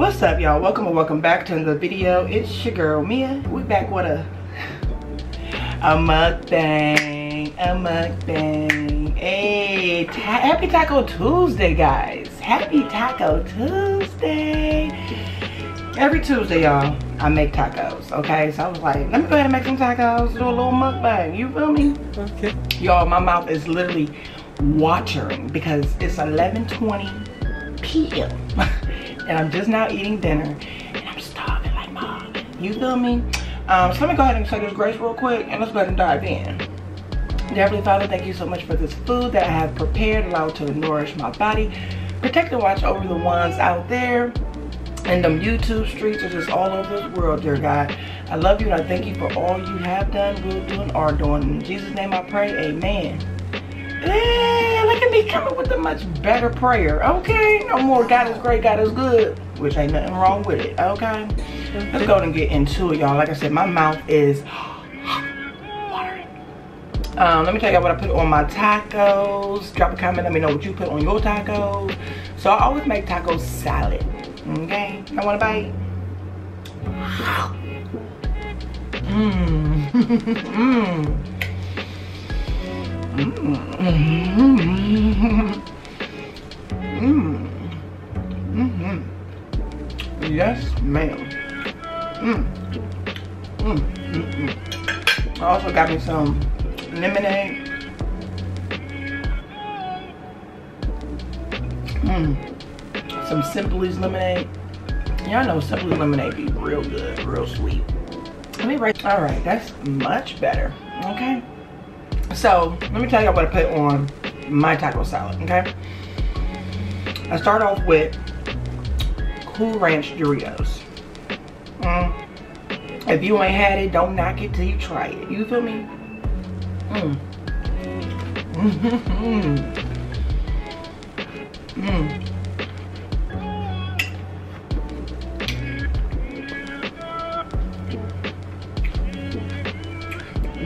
What's up, y'all? Welcome or welcome back to another video. It's your girl Mia. We back with a mukbang, Hey, happy Taco Tuesday, guys. Happy Taco Tuesday. Every Tuesday, y'all, I make tacos, okay? So I was like, let me go ahead and make some tacos, do a little mukbang, you feel me? Okay. Y'all, my mouth is literally watering because it's 11:20 p.m. and I'm just now eating dinner and I'm starving like mom, you feel me? So let me go ahead and say this grace real quick and let's go ahead and dive in. Dear Heavenly Father, thank you so much for this food that I have prepared, allowed to nourish my body, protect and watch over the ones out there and them YouTube streets are just all over this world, dear God. I love you and I thank you for all you have done, will do, and are doing. In Jesus' name I pray, amen. Yeah, look at me coming with a much better prayer. Okay, no more God is great, God is good, which ain't nothing wrong with it. Okay, let's go and get into it, y'all. Like I said, my mouth is watering. Let me tell y'all what I put on my tacos. Drop a comment, let me know what you put on your tacos. So I always make taco salad. Okay, I want a bite. Mmm. Mmm. Yes, ma'am. I also got me some lemonade. Some Simply's lemonade. Y'all know Simply's lemonade be real good, real sweet. Let me write. All right, that's much better. Okay. So let me tell y'all what I put on my taco salad, okay? I start off with Cool Ranch Doritos. If you ain't had it, don't knock it till you try it. You feel me?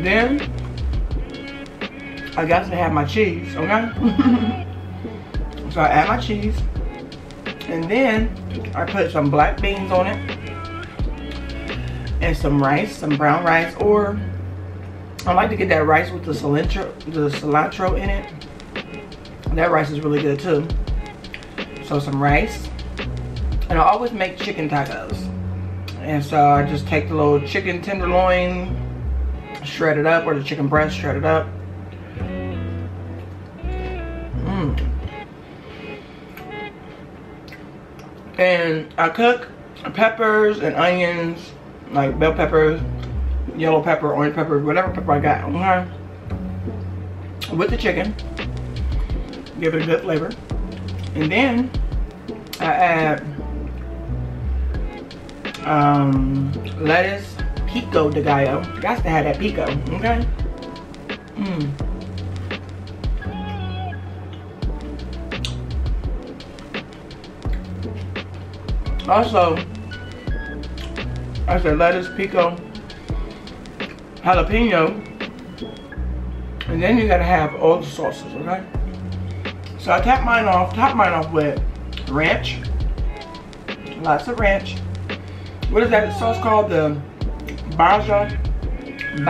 Then I got to have my cheese, okay? So I add my cheese, and then I put some black beans on it, and some rice, some brown rice, or I like to get that rice with the cilantro in it. That rice is really good too. So some rice, and I always make chicken tacos, and so I just take the little chicken tenderloin, shred it up, or the chicken breast, shred it up. And I cook peppers and onions, like bell peppers, yellow pepper, orange pepper, whatever pepper I got, okay? With the chicken, give it a good flavor. And then I add lettuce, pico de gallo. You got to have that pico, okay? Also, I said lettuce, pico, jalapeno, and then you gotta have all the sauces, okay? So I top mine off with ranch, lots of ranch. What is that sauce called? The Baja. I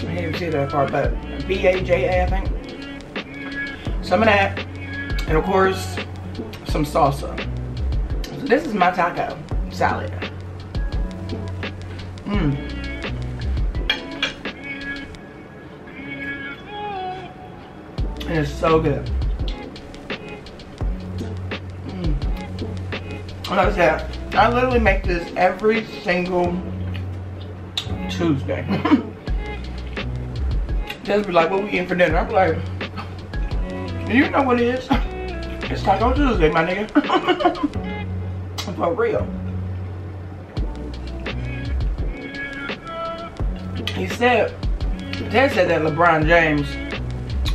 can't even see that far, but B-A-J-A, I think. Some of that, and of course, some salsa. So this is my taco salad. And it's so good. Like I said, I literally make this every single Tuesday. Just be like, what we eating for dinner? I'm like, do you know what it is? It's Taco Tuesday, my nigga. For real. Ted said that LeBron James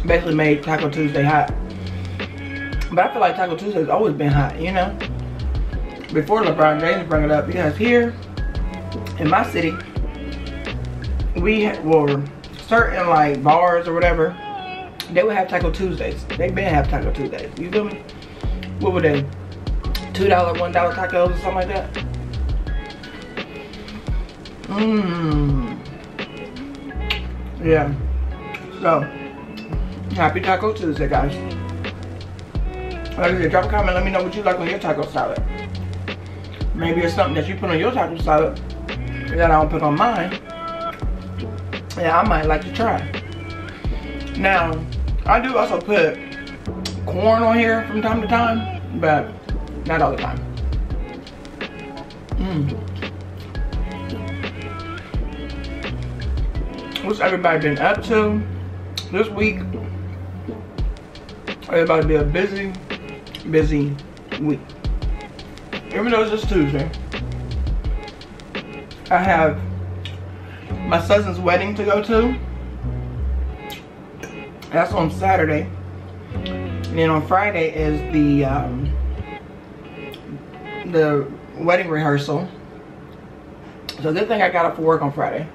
basically made Taco Tuesday hot. But I feel like Taco Tuesday's always been hot, you know? Before LeBron James brought it up, because here in my city, we had, well, certain like bars or whatever, they would have Taco Tuesdays. They been have Taco Tuesdays. You feel me? What would they? $2, $1 tacos or something like that. Yeah. So, happy Taco Tuesday, guys. Like I said, drop a comment. Let me know what you like on your taco salad. Maybe it's something that you put on your taco salad that I don't put on mine. Yeah, I might like to try. Now, I do also put corn on here from time to time, but not all the time. What's everybody been up to this week? Everybody be a busy, busy week. Even though it's just Tuesday, I have my cousin's wedding to go to. That's on Saturday. And then on Friday is the wedding rehearsal. So good thing I got up for work on Friday.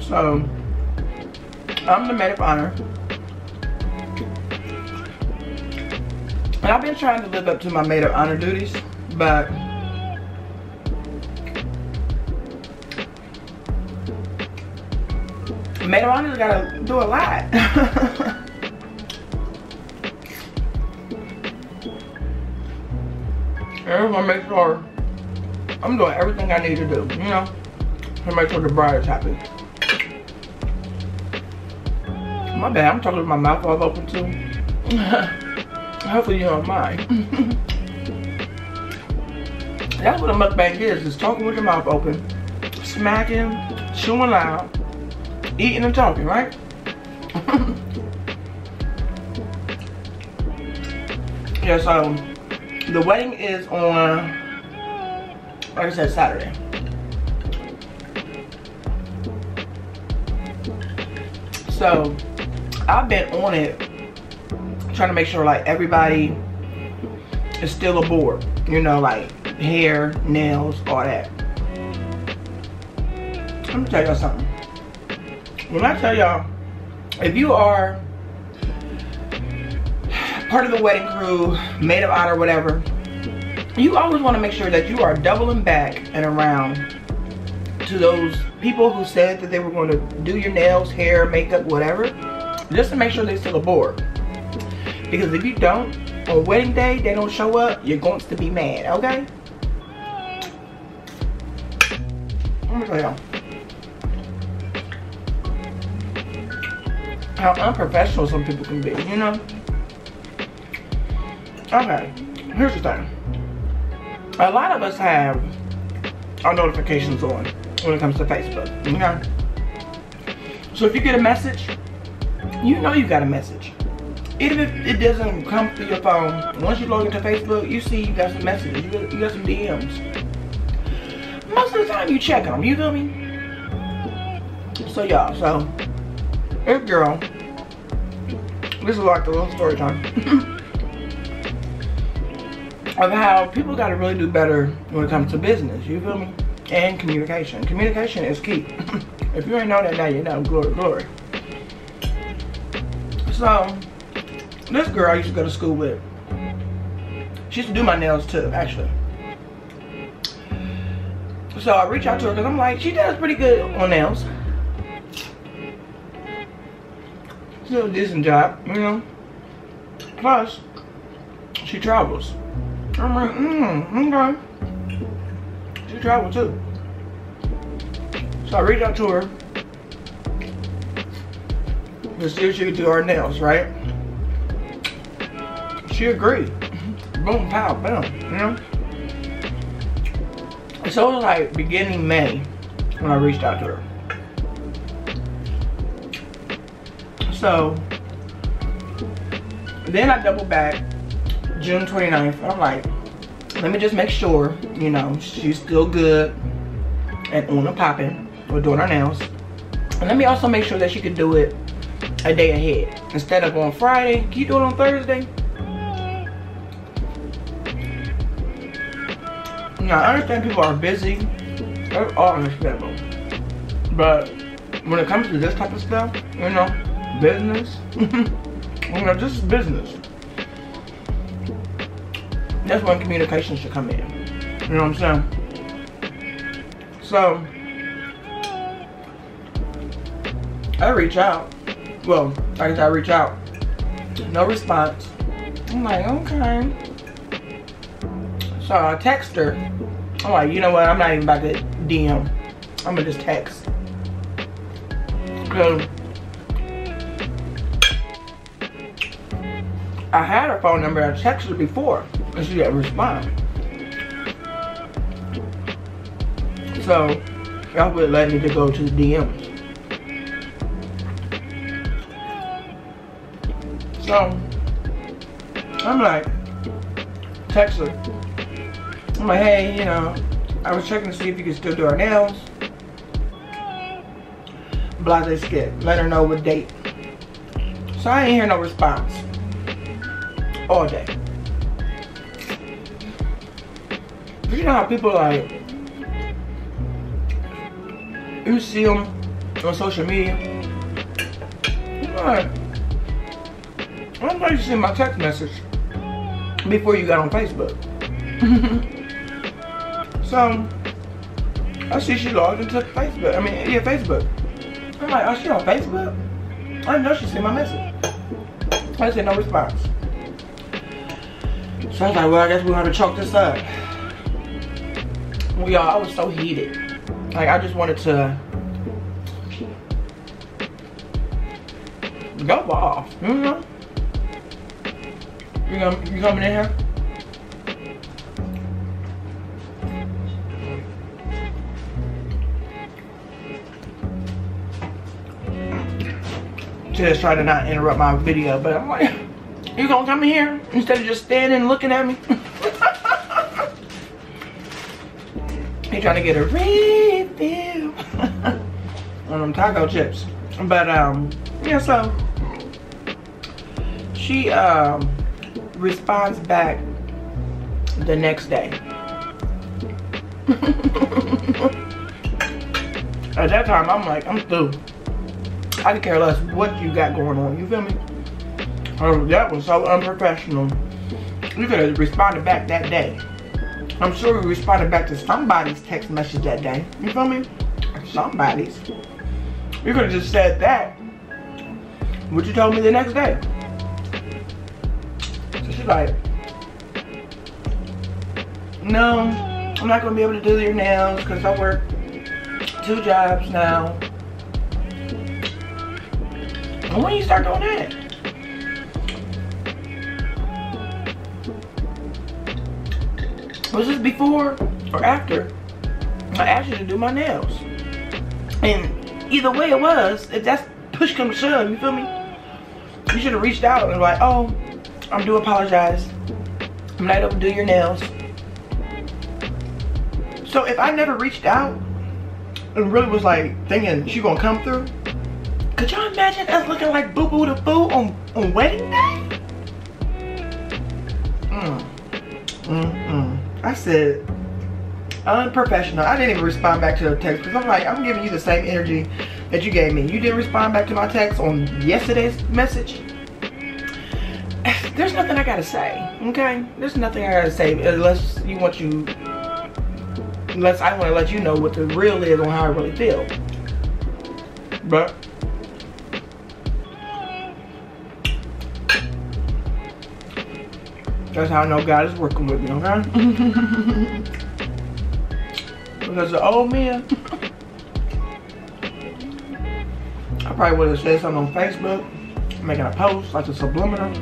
So I'm the maid of honor. And I've been trying to live up to my maid of honor duties, but maid of honor's gotta do a lot. I'm gonna make sure I'm doing everything I need to do, you know, to make sure the bride is happy. My bad, I'm talking with my mouth all open too. Hopefully you don't mind. That's what a mukbang is talking with your mouth open, smacking, chewing loud, eating and talking, right? Yeah, so the wedding is on, like I said, Saturday. So I've been on it trying to make sure like everybody is still aboard, you know, like hair, nails, all that. Let me tell y'all something. When I tell y'all, if you are part of the wedding crew, maid of honor, whatever, you always want to make sure that you are doubling back and around to those people who said that they were going to do your nails, hair, makeup, whatever, just to make sure they're still aboard. Because if you don't, on wedding day, they don't show up, you're going to be mad, okay? Let me tell y'all how unprofessional some people can be, you know? Okay, here's the thing. A lot of us have our notifications on when it comes to Facebook, you know? So if you get a message, you know you got a message. Even if it doesn't come through your phone, once you log into Facebook, you see you got some messages, you got some DMs. Most of the time you check them, you feel me? So y'all, so this girl, this is like the little story time of how people gotta really do better when it comes to business, you feel me? And communication. Communication is key. If you ain't know that now, you know. Glory, glory. So this girl I used to go to school with, she used to do my nails too, actually. So I reach out to her because I'm like, she does pretty good on nails. She does a decent job, you know. Plus, she travels. I'm like, okay. She travels too. So I reach out to her to see if she could do our nails, right? She agreed. Boom, pow, boom, you know? So it was like beginning May when I reached out to her. So then I doubled back June 29th. I'm like, let me just make sure, you know, she's still good and on and popping. We're doing her nails. And let me also make sure that she could do it a day ahead. Instead of on Friday, can you do it on Thursday? Now I understand people are busy That's all understandable. But when it comes to this type of stuff, you know, business, you know, just business. That's when communication should come in. You know what I'm saying? So I reach out. Well, I guess I reach out. No response. I'm like, okay. So I text her. I'm like, you know what? I'm not even about to DM. I'm gonna just text. So I had her phone number. I texted her before, and she didn't respond. So that would let me to go to the DMs. So I'm like, text her. I'm like, hey, you know, I was checking to see if you could still do our nails. Blase skip. Let her know what date. So I ain't hear no response all day. But you know how people like, you see them on social media. Like, I'm glad you sent my text message before you got on Facebook. So, I see she logged into Facebook. I mean, yeah, Facebook. I'm like, oh, she on Facebook? I know she sent my message. I said no response. So I was like, well, I guess we're gonna chalk this up. Well, y'all, I was so heated. Like, I just wanted to go off, you know? You coming in here? Just try to not interrupt my video, but I'm like, you gonna come in here instead of just standing and looking at me? He trying to get a refill on them taco chips. But yeah, so she responds back the next day. At that time, I'm like, I'm through. I could care less what you got going on. You feel me? That was so unprofessional. You could have responded back that day. I'm sure we responded back to somebody's text message that day. You feel me? Somebody's. You could have just said that. What you told me the next day. Like, no, I'm not gonna be able to do your nails because I work 2 jobs now. And when you start doing that, was this before or after I asked you to do my nails? And either way it was, if that's push come to shove, you feel me? You should have reached out and like, oh, I do apologize. I'm not able to do your nails. So if I never reached out and really was like thinking she gonna come through, could y'all imagine us looking like boo boo the fool on wedding day? I said unprofessional. I didn't even respond back to the text because I'm like, I'm giving you the same energy that you gave me. You didn't respond back to my text on yesterday's message. There's nothing I gotta say, okay? There's nothing I gotta say unless you want you, unless I wanna let you know what the real is on how I really feel. But that's how I know God is working with me, okay? Because the old man, I probably would have said something on Facebook. Making a post, like a subliminal,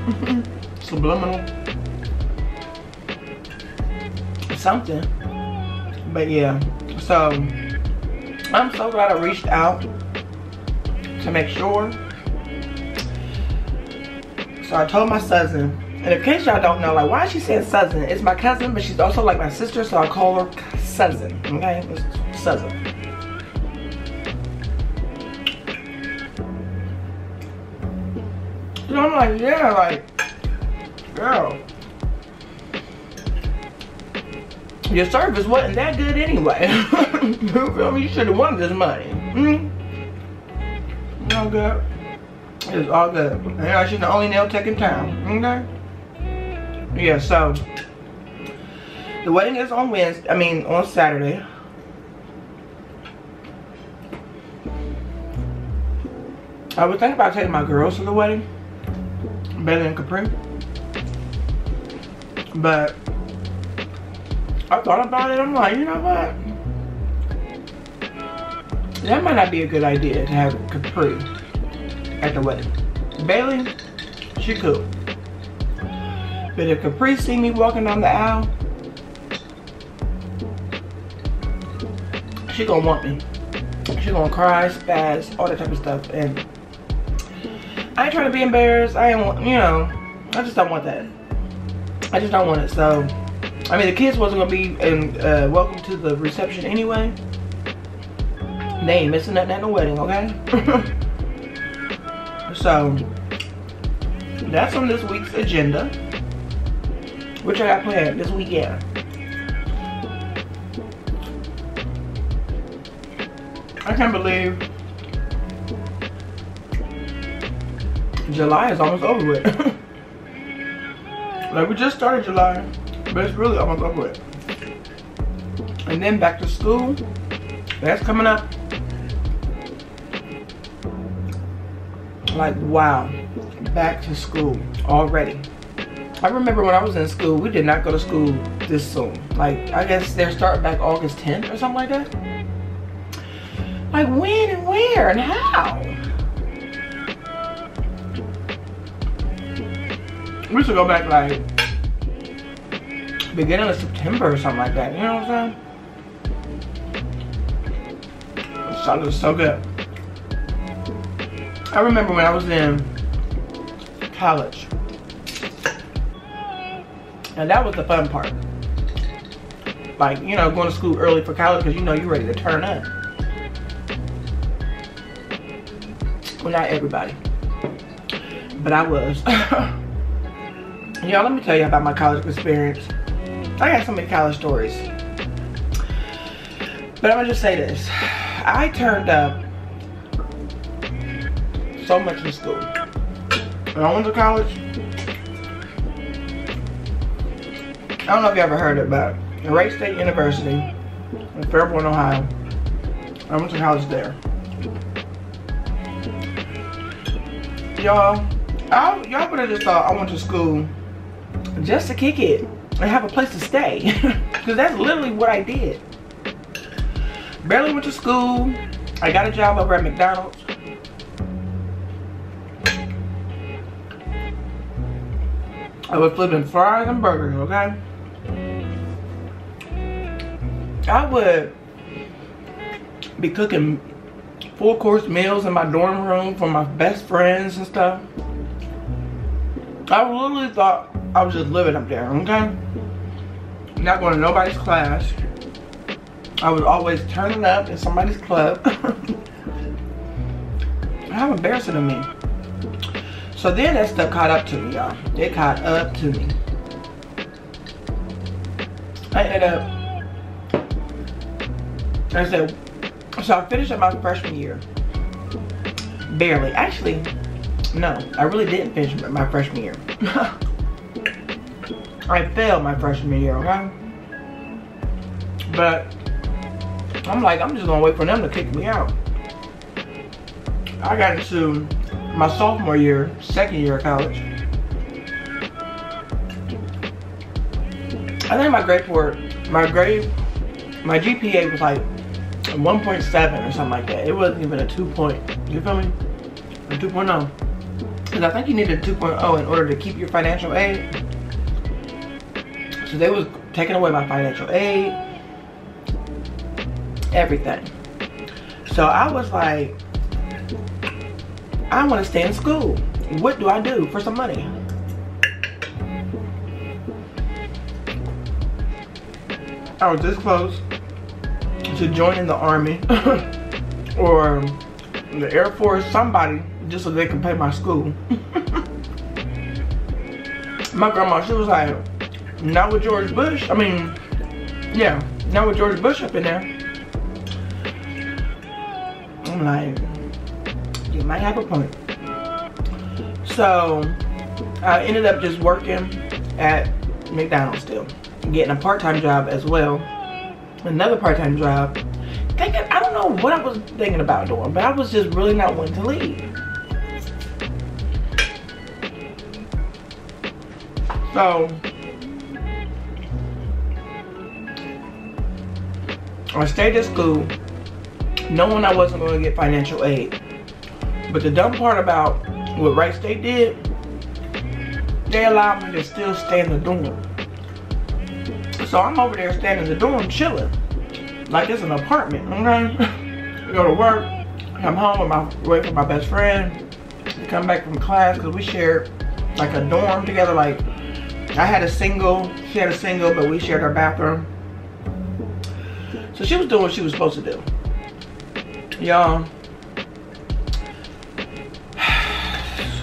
something. But yeah, so I'm so glad I reached out to make sure. So I told my cousin, and in case y'all don't know, like, why is she saying cousin? It's my cousin, but she's also like my sister, so I call her cousin. Okay, it's cousin. So I'm like, yeah, like, girl, your service wasn't that good anyway. You feel me? You should have won this money. Mm-hmm. All good. It's all good. Yeah, she's the only nail tech in town. Okay. Yeah. So the wedding is on Wednesday. I mean, on Saturday. I was thinking about taking my girls to the wedding. Better than Capri. But I thought about it, I'm like, you know what? That might not be a good idea to have Capri at the wedding. Bailey, she cool. But if Capri see me walking down the aisle, she gonna want me. She gonna cry, spaz, all that type of stuff. And I ain't trying to be embarrassed. I ain't want, you know, I just don't want that. I just don't want it. So, I mean, the kids wasn't gonna be welcome to the reception anyway. They ain't missing nothing at the wedding, okay? So, that's on this week's agenda, which I got planned this weekend. I can't believe July is almost over with. Like, we just started July, but it's really almost over with. And then back to school, that's coming up. Like, wow, back to school already. I remember when I was in school, we did not go to school this soon. Like, I guess they're starting back August 10th or something like that. Like, when and where and how? We should go back like beginning of September or something like that. You know what I'm saying? It sounded so good. I remember when I was in college. And that was the fun part. Like, you know, going to school early for college because you know you're ready to turn up. Well, not everybody. But I was. Y'all, let me tell you about my college experience. I got so many college stories. But I'm gonna just say this. I turned up so much in school. When I went to college, I don't know if you ever heard about it. Wright State University in Fairborn, Ohio. I went to college there. Y'all, y'all would have just thought I went to school just to kick it and have a place to stay, because that's literally what I did. Barely went to school. I got a job over at McDonald's. I was flipping fries and burgers, okay? I would be cooking full course meals in my dorm room for my best friends and stuff. I literally thought I was just living up there, okay? Not going to nobody's class. I was always turning up in somebody's club. How embarrassing to me. So then that stuff caught up to me, y'all. It caught up to me. I ended up, I said, so I finished up my freshman year. Barely. Actually, no, I really didn't finish my freshman year. I failed my freshman year, okay? But I'm like, I'm just gonna wait for them to kick me out. I got into my sophomore year, second year of college. I think my grade for my GPA was like 1.7 or something like that. It wasn't even a 2. You feel me? A 2.0. Because I think you needed 2.0 in order to keep your financial aid. So they was taking away my financial aid, everything. So I was like, I want to stay in school. What do I do for some money? I was this close to joining the Army or the Air Force, somebody, just so they can pay my school. My grandma, she was like, not with George Bush. I mean, Yeah, now with George Bush up in there, I'm like, you might have a point. So I ended up just working at McDonald's still, getting a part-time job as well, another part-time job. Thinking, I don't know what I was thinking about doing, but I was just really not wanting to leave. So I stayed at school knowing I wasn't going to get financial aid. But the dumb part about what Wright State did, they allowed me to still stay in the dorm. So I'm over there staying in the dorm chilling. Like it's an apartment, okay? Go to work, come home with wait for my best friend, come back from class, because we shared like a dorm together. Like I had a single, she had a single, but we shared our bathroom. So she was doing what she was supposed to do. Y'all,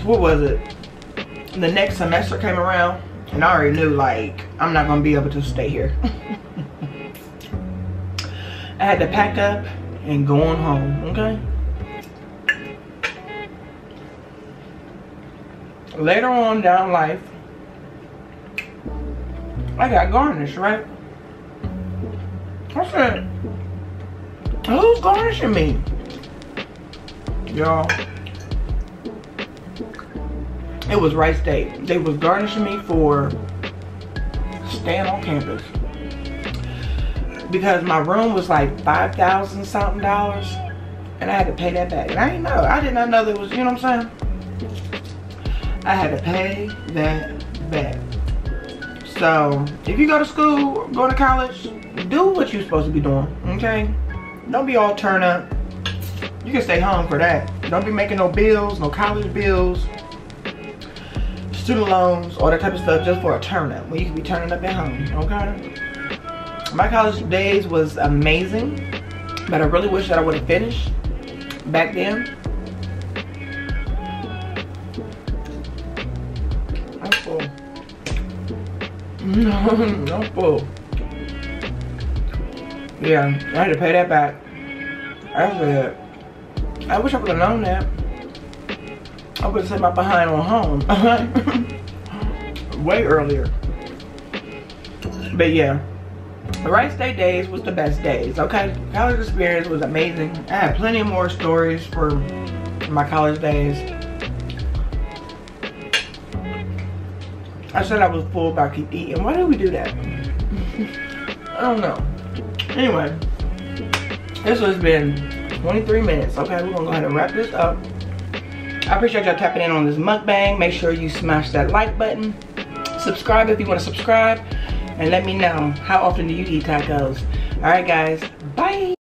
what was it? The next semester came around and I already knew like I'm not gonna be able to stay here. I had to pack up and go on home, okay? Later on down life, I got garnished, right? I said, who's garnishing me? Y'all, it was Wright State. They was garnishing me for staying on campus. Because my room was like $5,000 something, and I had to pay that back. And I didn't know. I did not know that was, you know what I'm saying? I had to pay that back. So if you go to school, go to college, do what you're supposed to be doing, okay? Don't be all turned up. You can stay home for that. Don't be making no bills, no college bills, student loans, all that type of stuff just for a turn up, when you can be turning up at home, okay? My college days was amazing, but I really wish that I would have finished back then. I'm full. I'm full. Yeah, I had to pay that back. I said, I wish I would have known that. I would have sent my behind on home way earlier. But yeah. The Wright State days was the best days, okay? College experience was amazing. I had plenty more stories for my college days. I said I was full, but I keep eating. Why did we do that? I don't know. Anyway, this has been 23 minutes, okay? We're gonna go ahead and wrap this up. I appreciate y'all tapping in on this mukbang. Make sure you smash that like button. Subscribe if you wanna subscribe. And let me know, how often do you eat tacos? All right, guys, bye.